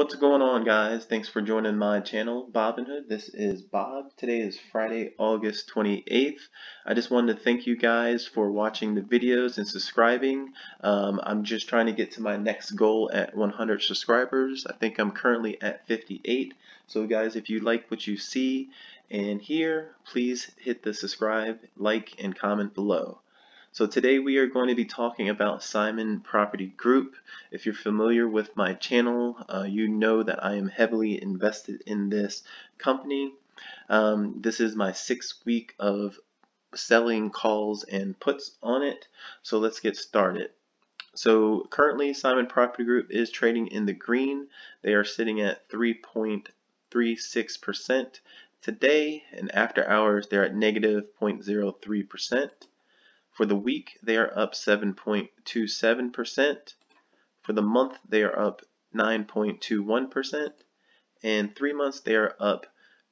What's going on, guys? Thanks for joining my channel, Robinhood. This is Bob. Today is Friday, August 28th. I just wanted to thank you guys for watching the videos and subscribing. I'm just trying to get to my next goal at 100 subscribers. I think I'm currently at 58. So guys, if you like what you see and hear, please hit the subscribe, like, and comment below. So today we are going to be talking about Simon Property Group. If you're familiar with my channel, you know that I am heavily invested in this company. This is my 6th week of selling calls and puts on it. So let's get started. So currently Simon Property Group is trading in the green. They are sitting at 3.36% today, and after hours they're at negative 0.03%. For the week, they are up 7.27%. For the month, they are up 9.21%. And 3 months, they are up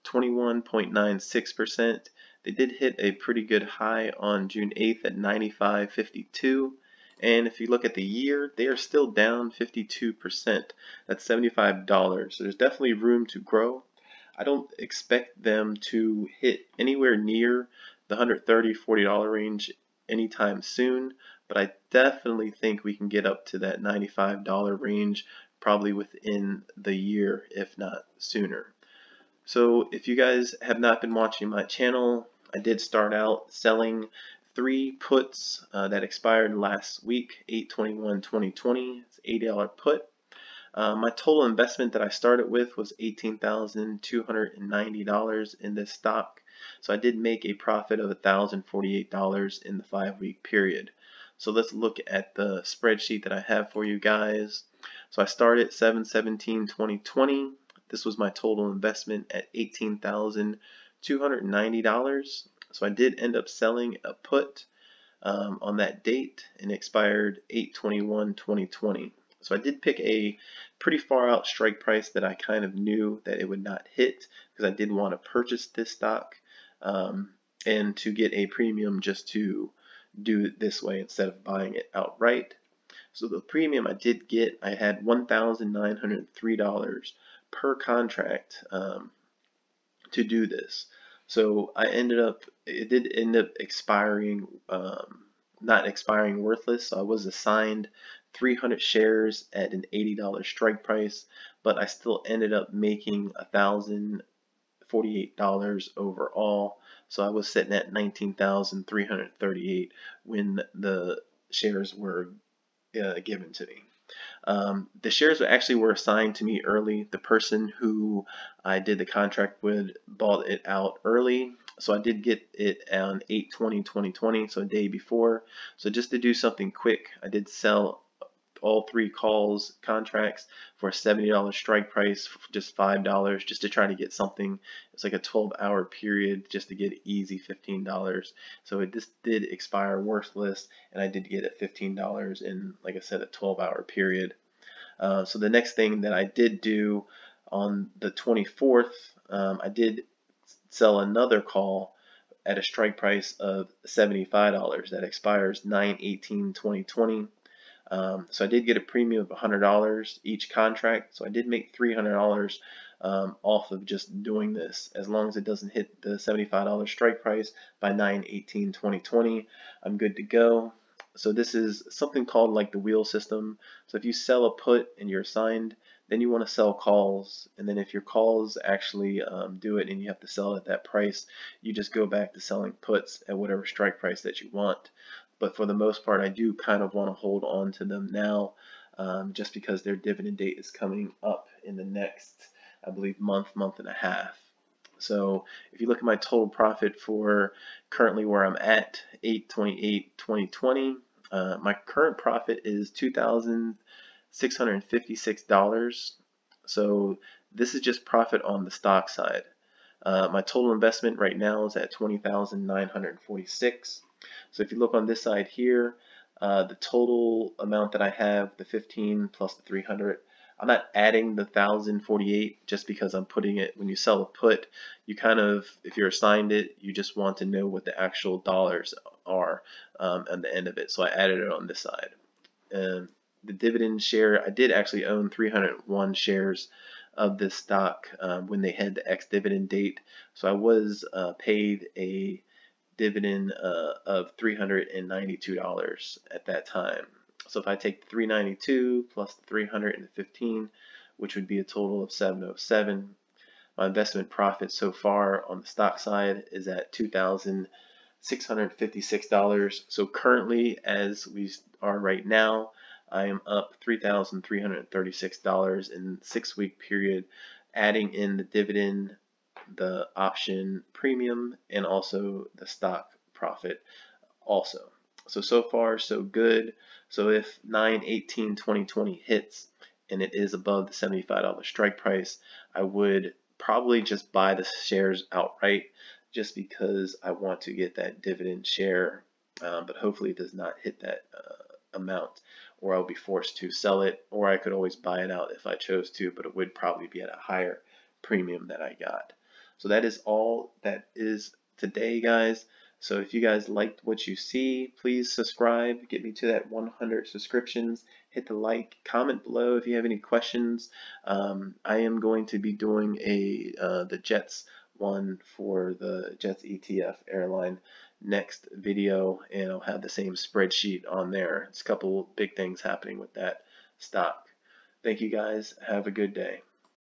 21.96%. They did hit a pretty good high on June 8th at 95.52. And if you look at the year, they are still down 52%. That's $75. So there's definitely room to grow. I don't expect them to hit anywhere near the $130, $40 range anytime soon, but I definitely think we can get up to that $95 range probably within the year, if not sooner. So if you guys have not been watching my channel, I did start out selling 3 puts that expired last week, 8/21/2020. It's an $80 put. My total investment that I started with was $18,290 in this stock. So I did make a profit of $1,048 in the 5-week period. So let's look at the spreadsheet that I have for you guys. So I started 7/17/2020. This was my total investment at $18,290. So I did end up selling a put on that date, and expired 8/21/2020. So I did pick a pretty far out strike price that I kind of knew that it would not hit, because I did want to purchase this stock. And to get a premium just to do it this way instead of buying it outright. So the premium I did get, I had $1,903 per contract to do this. So I ended up, it did end up expiring, not expiring worthless, so I was assigned 300 shares at an $80 strike price, but I still ended up making $1,048 overall. So I was sitting at $19,338 when the shares were given to me. The shares actually were assigned to me early. The person who I did the contract with bought it out early. So I did get it on 8/20/2020, so a day before. So just to do something quick, I did sell all 3 calls contracts for a $70 strike price for just $5, just to try to get something. It's like a 12-hour period just to get easy $15. So it just did expire worthless, and I did get it $15 in, like I said, a 12-hour period. So the next thing that I did do on the 24th, I did sell another call at a strike price of $75 that expires 9/18/2020. So I did get a premium of $100 each contract, so I did make $300 off of just doing this. As long as it doesn't hit the $75 strike price by 9/18/2020, I'm good to go. So this is something called like the wheel system. So if you sell a put and you're assigned, then you want to sell calls, and then if your calls actually do it and you have to sell it at that price, you just go back to selling puts at whatever strike price that you want. But for the most part, I do kind of want to hold on to them now, just because their dividend date is coming up in the next, I believe, month and a half. So if you look at my total profit for currently where I'm at, 8/28/2020, my current profit is $2,656. So this is just profit on the stock side. My total investment right now is at $20,946. So if you look on this side here, the total amount that I have, the 15 plus the 300, I'm not adding the 1,048 just because I'm putting it, when you sell a put, you kind of, if you're assigned it, you just want to know what the actual dollars are at the end of it. So I added it on this side. And the dividend share. I did actually own 301 shares of this stock when they had the ex-dividend date. So I was paid a dividend of $392 at that time. So if I take the 392 plus the 315, which would be a total of 707, my investment profit so far on the stock side is at $2,656. So currently, as we are right now, I am up $3,336 in the 6-week period, adding in the dividend, the option premium, and also the stock profit also. So far, so good. So if 9/18/2020 hits and it is above the $75 strike price, I would probably just buy the shares outright just because I want to get that dividend share, but hopefully it does not hit that amount, or I'll be forced to sell it, or I could always buy it out if I chose to, but it would probably be at a higher premium that I got. So that is all that is today, guys. So if you guys liked what you see, please subscribe, get me to that 100 subscriptions, hit the like, comment below if you have any questions. I am going to be doing a the Jets one for the Jets ETF airline next video, and I'll have the same spreadsheet on there. It's a couple big things happening with that stock. Thank you guys, have a good day.